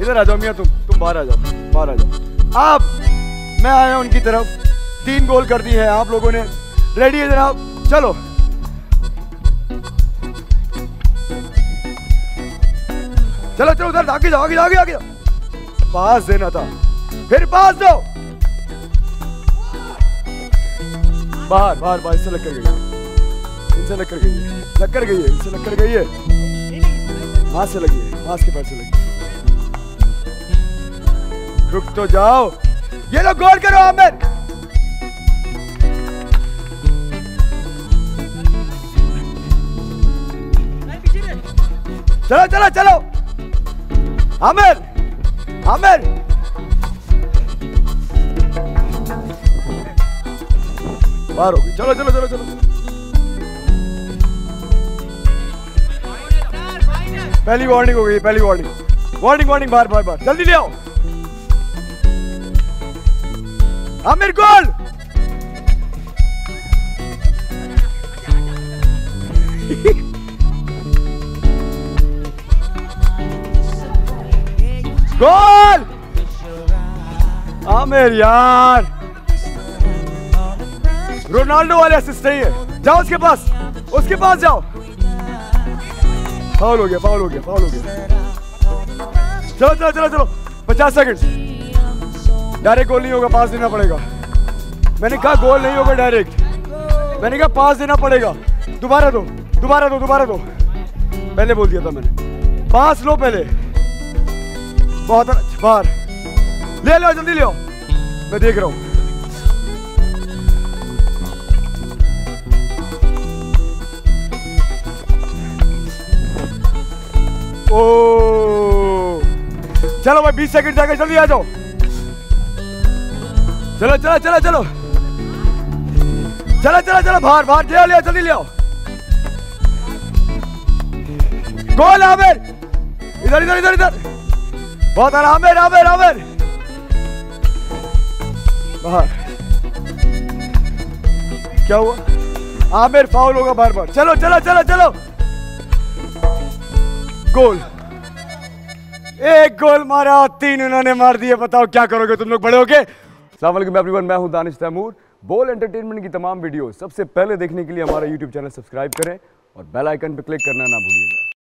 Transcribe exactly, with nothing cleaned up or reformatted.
इधर आ जाओ मियाँ, तुम तुम बाहर आ जाओ, बाहर आ जाओ आप। मैं आया उनकी तरफ, तीन गोल कर दी है आप लोगों ने। रेडी है जनाब, चलो। चलो चलो उधर, आगे जाओ, आगे जाओ, आगे जाओ। पास देना था, फिर पास दो। बाहर बाहर बाहर, इनसे लग कर गई, इनसे लग कर गई, लग कर गई है, इनसे लग कर गई है। हाथ से लगी है, हाथ के पैर से लगी। रुक तो जाओ, ये लोग गौर करो आमिर। चलो चलो चलो आमिर, आमिर बाहर हो गई। चलो चलो चलो चलो, पहली वार्निंग हो गई, पहली वार्निंग, वार्निंग वार्निंग, बाहर बाहर बाहर, जल्दी ले आओ आमिर। गोल, गोल आमिर यार, रोनाल्डो वाले असिस्ट नहीं है। जाओ उसके पास, उसके पास जाओ। फाउल हो गया, फाउल हो गया, फाउल हो गया। चलो चलो चलो चलो, पचास सेकंड। डायरेक्ट गोल नहीं होगा, पास देना पड़ेगा। मैंने कहा गोल नहीं होगा डायरेक्ट, मैंने कहा पास देना पड़ेगा। दोबारा दो, दोबारा दो, दोबारा दो। पहले बोल दिया था मैंने, पास लो पहले। बहुत अच्छा, बाहर ले लो, जल्दी ले आओ, मैं देख रहा हूँ। ओ चलो भाई, बीस सेकंड जाकर, जल्दी आ जाओ। चलो चलो चलो चलो चलो चलो चलो, बाहर बाहर, ले ले, जल्दी ले आओ। गोल आमिर, इधर इधर इधर इधर, बहुत आराम है। आमिर आमिर बाहर, क्या हुआ? आमिर फाउल होगा बार बार। चलो चलो चलो चलो, गोल, एक गोल मारा, तीन उन्होंने मार दिए। बताओ क्या करोगे तुम लोग बड़े होके? अस्सलाम वालेकुम एवरीवन, मैं हूं दानिश तैमूर। बोल एंटरटेनमेंट की तमाम वीडियो सबसे पहले देखने के लिए हमारा यूट्यूब चैनल सब्सक्राइब करें और बेल आइकन पर क्लिक करना ना भूलिएगा।